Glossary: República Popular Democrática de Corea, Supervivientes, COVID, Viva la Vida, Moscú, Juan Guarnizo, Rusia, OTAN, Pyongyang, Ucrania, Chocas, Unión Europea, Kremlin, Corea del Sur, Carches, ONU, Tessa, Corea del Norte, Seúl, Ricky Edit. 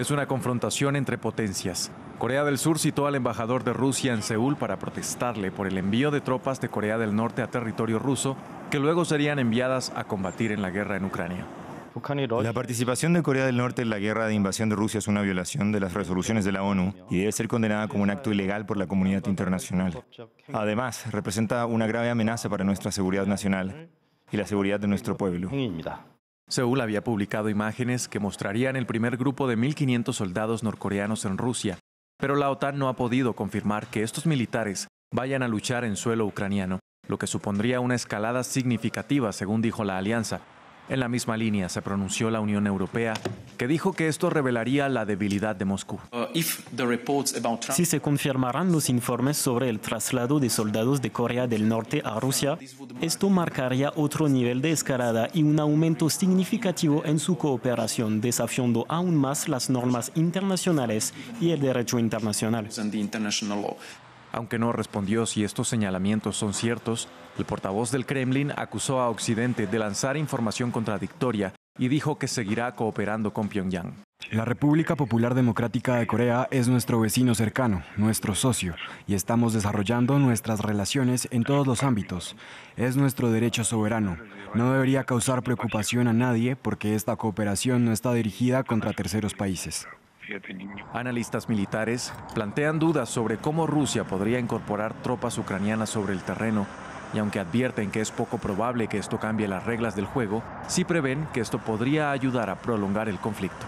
es una confrontación entre potencias. Corea del Sur citó al embajador de Rusia en Seúl para protestarle por el envío de tropas de Corea del Norte a territorio ruso, que luego serían enviadas a combatir en la guerra en Ucrania. La participación de Corea del Norte en la guerra de invasión de Rusia es una violación de las resoluciones de la ONU y debe ser condenada como un acto ilegal por la comunidad internacional. Además, representa una grave amenaza para nuestra seguridad nacional y la seguridad de nuestro pueblo. Seúl había publicado imágenes que mostrarían el primer grupo de 1.500 soldados norcoreanos en Rusia, pero la OTAN no ha podido confirmar que estos militares vayan a luchar en suelo ucraniano, lo que supondría una escalada significativa, según dijo la alianza. En la misma línea se pronunció la Unión Europea, que dijo que esto revelaría la debilidad de Moscú. Si se confirmaran los informes sobre el traslado de soldados de Corea del Norte a Rusia, esto marcaría otro nivel de escalada y un aumento significativo en su cooperación, desafiando aún más las normas internacionales y el derecho internacional. Aunque no respondió si estos señalamientos son ciertos, el portavoz del Kremlin acusó a Occidente de lanzar información contradictoria y dijo que seguirá cooperando con Pyongyang. La República Popular Democrática de Corea es nuestro vecino cercano, nuestro socio, y estamos desarrollando nuestras relaciones en todos los ámbitos. Es nuestro derecho soberano. No debería causar preocupación a nadie porque esta cooperación no está dirigida contra terceros países. Analistas militares plantean dudas sobre cómo Rusia podría incorporar tropas ucranianas sobre el terreno, y aunque advierten que es poco probable que esto cambie las reglas del juego, sí prevén que esto podría ayudar a prolongar el conflicto.